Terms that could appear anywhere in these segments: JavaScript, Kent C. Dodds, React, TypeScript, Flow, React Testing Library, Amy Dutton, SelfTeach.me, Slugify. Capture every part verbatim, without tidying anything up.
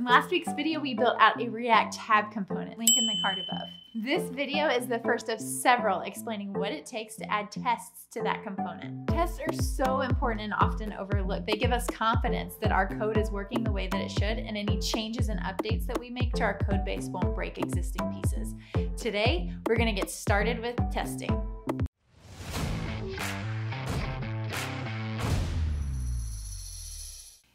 In last week's video, we built out a React tab component, link in the card above. This video is the first of several explaining what it takes to add tests to that component. Tests are so important and often overlooked. They give us confidence that our code is working the way that it should, and any changes and updates that we make to our code base won't break existing pieces. Today, we're gonna get started with testing.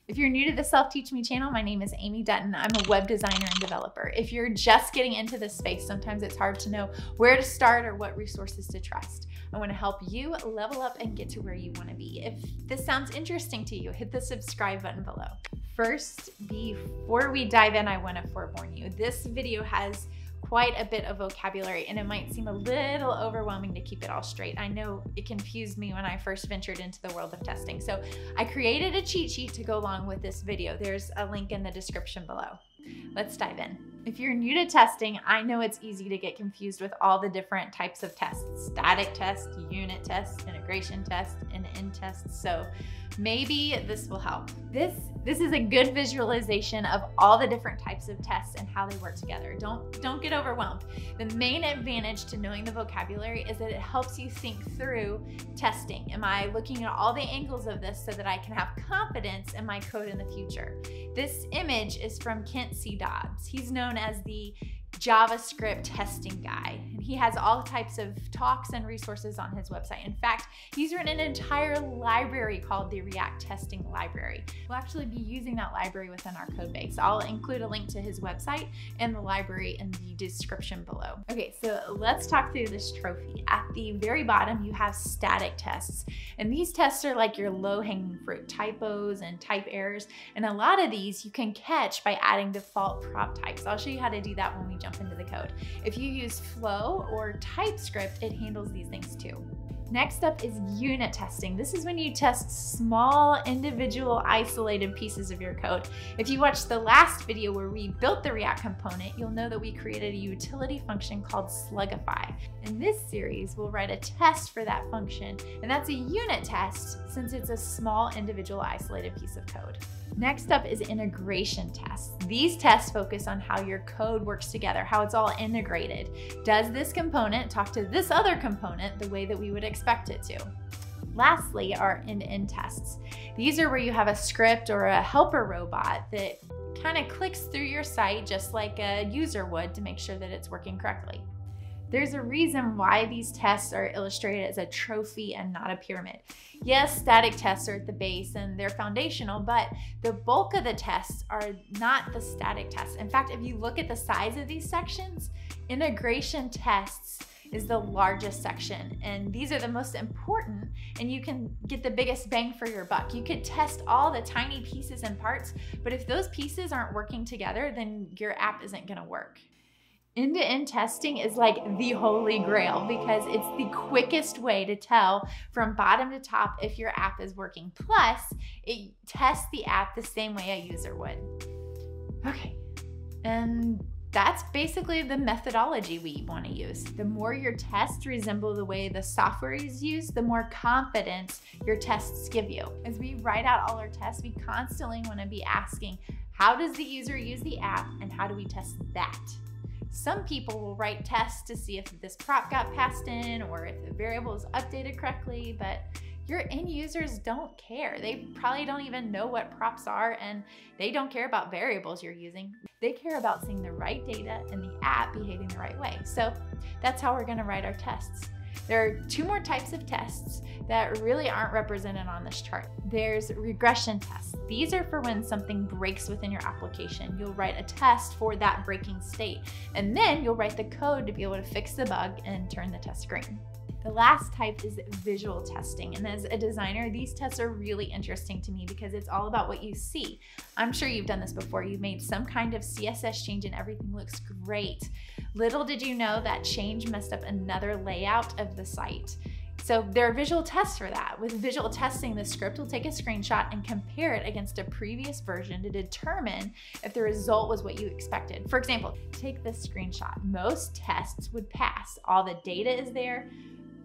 If you're new to the Self Teach Me channel, my name is Amy Dutton. I'm a web designer and developer. If you're just getting into this space, sometimes it's hard to know where to start or what resources to trust. I want to help you level up and get to where you want to be. If this sounds interesting to you, hit the subscribe button below. First, before we dive in, I want to forewarn you. This video has quite a bit of vocabulary, and it might seem a little overwhelming to keep it all straight. I know it confused me when I first ventured into the world of testing. So I created a cheat sheet to go along with this video. There's a link in the description below. Let's dive in. If you're new to testing, I know it's easy to get confused with all the different types of tests: static test, unit test, integration test, and end test. So maybe this will help. This, this is a good visualization of all the different types of tests and how they work together. Don't, don't get overwhelmed. The main advantage to knowing the vocabulary is that it helps you think through testing. Am I looking at all the angles of this so that I can have confidence in my code in the future? This image is from Kent C. Dodds. He's known as the JavaScript testing guy. And he has all types of talks and resources on his website. In fact, he's written an entire library called the React Testing Library. We'll actually be using that library within our code base. I'll include a link to his website and the library in the description below. Okay, so let's talk through this trophy. At the very bottom, you have static tests. And these tests are like your low-hanging fruit, typos and type errors. And a lot of these you can catch by adding default prop types. I'll show you how to do that when we jump into the code. If you use Flow or TypeScript, it handles these things too. Next up is unit testing. This is when you test small, individual, isolated pieces of your code. If you watched the last video where we built the React component, you'll know that we created a utility function called Slugify. In this series, we'll write a test for that function, and that's a unit test since it's a small, individual, isolated piece of code. Next up is integration tests. These tests focus on how your code works together, how it's all integrated. Does this component talk to this other component the way that we would expect it to? Lastly are end-to-end tests. These are where you have a script or a helper robot that kind of clicks through your site just like a user would to make sure that it's working correctly. There's a reason why these tests are illustrated as a trophy and not a pyramid. Yes, static tests are at the base and they're foundational, but the bulk of the tests are not the static tests. In fact, if you look at the size of these sections, integration tests is the largest section, and these are the most important, and you can get the biggest bang for your buck. You could test all the tiny pieces and parts, but if those pieces aren't working together, then your app isn't gonna work. End-to-end testing is like the holy grail because it's the quickest way to tell from bottom to top if your app is working. Plus, it tests the app the same way a user would. Okay, and that's basically the methodology we want to use. The more your tests resemble the way the software is used, the more confidence your tests give you. As we write out all our tests, we constantly want to be asking, how does the user use the app and how do we test that? Some people will write tests to see if this prop got passed in or if the variable is updated correctly, but your end users don't care. They probably don't even know what props are, and they don't care about variables you're using. They care about seeing the right data and the app behaving the right way. So that's how we're gonna write our tests. There are two more types of tests that really aren't represented on this chart. There's regression tests. These are for when something breaks within your application. You'll write a test for that breaking state, and then you'll write the code to be able to fix the bug and turn the test green. The last type is visual testing. And as a designer, these tests are really interesting to me because it's all about what you see. I'm sure you've done this before. You've made some kind of C S S change and everything looks great. Little did you know that change messed up another layout of the site. So there are visual tests for that. With visual testing, the script will take a screenshot and compare it against a previous version to determine if the result was what you expected. For example, take this screenshot. Most tests would pass. All the data is there.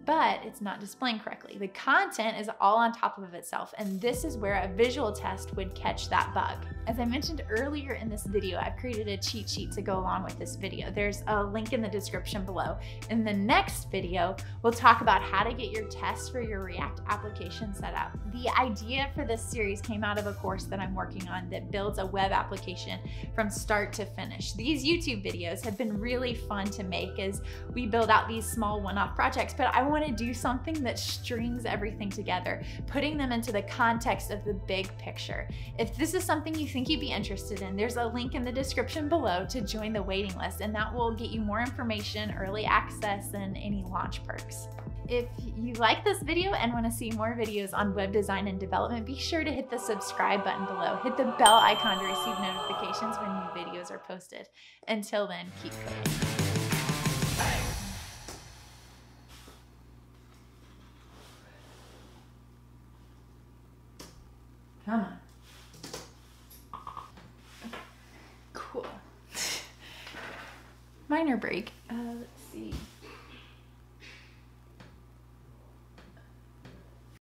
but it's not displaying correctly. The content is all on top of itself, and this is where a visual test would catch that bug. As I mentioned earlier in this video, I've created a cheat sheet to go along with this video. There's a link in the description below. In the next video, we'll talk about how to get your tests for your React application set up. The idea for this series came out of a course that I'm working on that builds a web application from start to finish. These YouTube videos have been really fun to make as we build out these small one-off projects, but I want to do something that strings everything together, putting them into the context of the big picture. If this is something you think you'd be interested in, there's a link in the description below to join the waiting list, and that will get you more information, early access, and any launch perks. If you like this video and want to see more videos on web design and development, be sure to hit the subscribe button below. Hit the bell icon to receive notifications when new videos are posted. Until then, keep coding. Come on. Cool. Minor break. Uh,